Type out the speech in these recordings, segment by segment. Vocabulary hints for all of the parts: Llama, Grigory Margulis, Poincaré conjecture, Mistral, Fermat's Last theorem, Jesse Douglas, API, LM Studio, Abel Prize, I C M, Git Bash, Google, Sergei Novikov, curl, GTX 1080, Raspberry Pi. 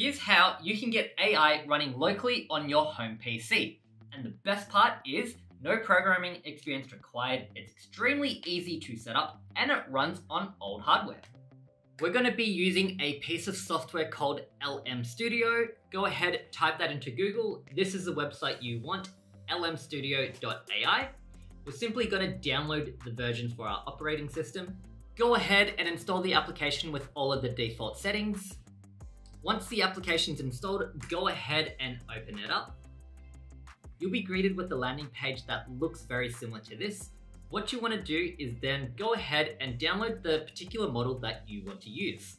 Here's how you can get AI running locally on your home PC. And the best part is no programming experience required. It's extremely easy to set up and it runs on old hardware. We're going to be using a piece of software called LM Studio. Go ahead, type that into Google. This is the website you want, lmstudio.ai. We're simply going to download the version for our operating system. Go ahead and install the application with all of the default settings. Once the application's installed, go ahead and open it up. You'll be greeted with a landing page that looks very similar to this. What you want to do is then go ahead and download the particular model that you want to use.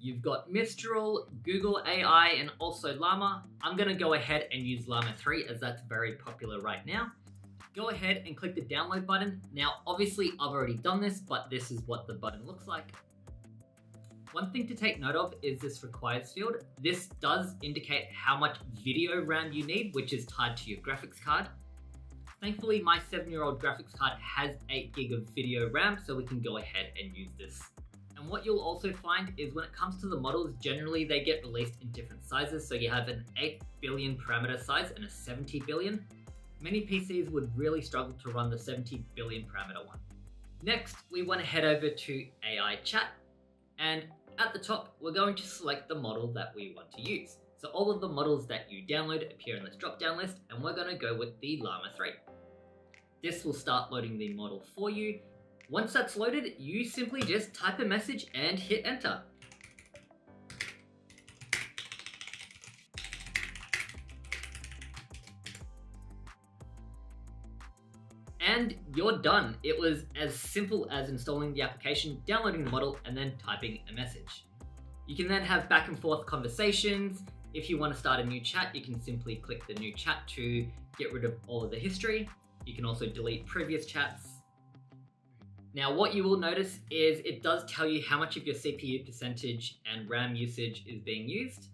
You've got Mistral, Google AI, and also Llama. I'm going to go ahead and use Llama 3 as that's very popular right now. Go ahead and click the download button. Now, obviously I've already done this, but this is what the button looks like. One thing to take note of is this requires field. This does indicate how much video RAM you need, which is tied to your graphics card. Thankfully, my 7-year-old graphics card has 8 gig of video RAM, so we can go ahead and use this. And what you'll also find is when it comes to the models, generally they get released in different sizes. So you have an 8 billion parameter size and a 70 billion. Many PCs would really struggle to run the 70 billion parameter one. Next, we want to head over to AI chat. And at the top, we're going to select the model that we want to use. So all of the models that you download appear in this drop-down list, and we're gonna go with the Llama 3. This will start loading the model for you. Once that's loaded, you simply just type a message and hit enter. And you're done. It was as simple as installing the application, downloading the model, and then typing a message. You can then have back and forth conversations. If you want to start a new chat, you can simply click the new chat to get rid of all of the history. You can also delete previous chats. Now, what you will notice is it does tell you how much of your CPU percentage and RAM usage is being used.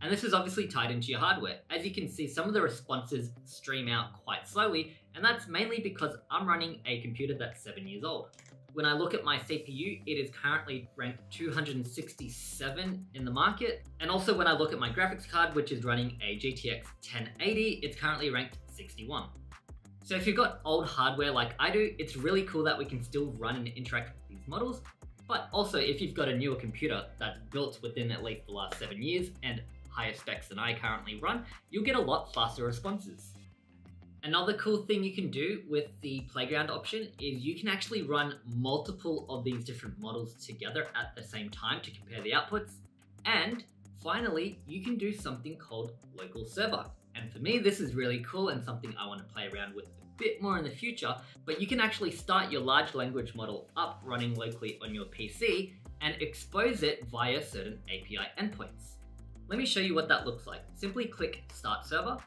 And this is obviously tied into your hardware. As you can see, some of the responses stream out quite slowly, and that's mainly because I'm running a computer that's 7 years old. When I look at my CPU, it is currently ranked 267 in the market. And also when I look at my graphics card, which is running a GTX 1080, it's currently ranked 61. So if you've got old hardware like I do, it's really cool that we can still run and interact with these models. But also if you've got a newer computer that's built within at least the last 7 years and higher specs than I currently run, you'll get a lot faster responses. Another cool thing you can do with the playground option is you can actually run multiple of these different models together at the same time to compare the outputs. And finally, you can do something called local server. And for me, this is really cool and something I want to play around with a bit more in the future, but you can actually start your large language model up running locally on your PC and expose it via certain API endpoints. Let me show you what that looks like. Simply click Start Server.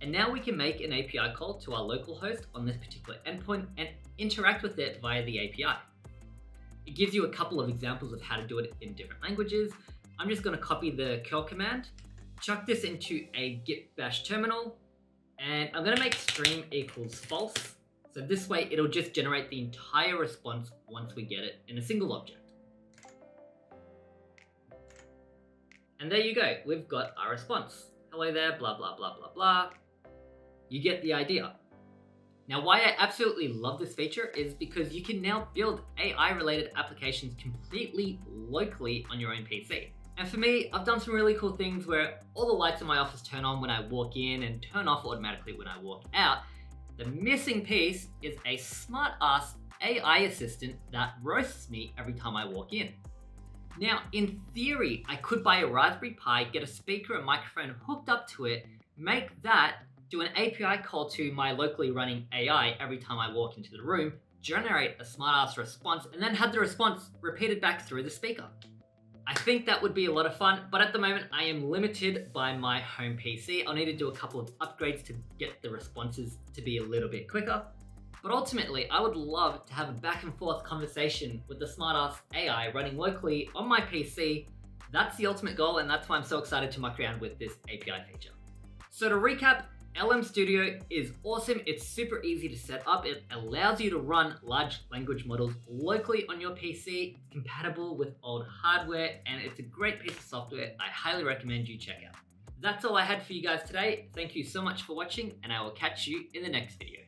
And now we can make an API call to our local host on this particular endpoint and interact with it via the API. It gives you a couple of examples of how to do it in different languages. I'm just going to copy the curl command, chuck this into a Git Bash terminal, and I'm going to make stream equals false. So this way it'll just generate the entire response once we get it in a single object. And there you go, we've got our response. Hello there, blah, blah, blah, blah, blah. You get the idea. Now, why I absolutely love this feature is because you can now build AI-related applications completely locally on your own PC. And for me, I've done some really cool things where all the lights in my office turn on when I walk in and turn off automatically when I walk out. The missing piece is a smart-ass AI assistant that roasts me every time I walk in. Now, in theory, I could buy a Raspberry Pi, get a speaker and microphone hooked up to it, make that, do an API call to my locally running AI every time I walk into the room, generate a smart-ass response, and then have the response repeated back through the speaker. I think that would be a lot of fun, but at the moment I am limited by my home PC. I'll need to do a couple of upgrades to get the responses to be a little bit quicker. But ultimately, I would love to have a back and forth conversation with the smart-ass AI running locally on my PC. That's the ultimate goal, and that's why I'm so excited to muck around with this API feature. So to recap, LM Studio is awesome. It's super easy to set up. It allows you to run large language models locally on your PC. It's compatible with old hardware, and it's a great piece of software. I highly recommend you check out. That's all I had for you guys today. Thank you so much for watching, and I will catch you in the next video.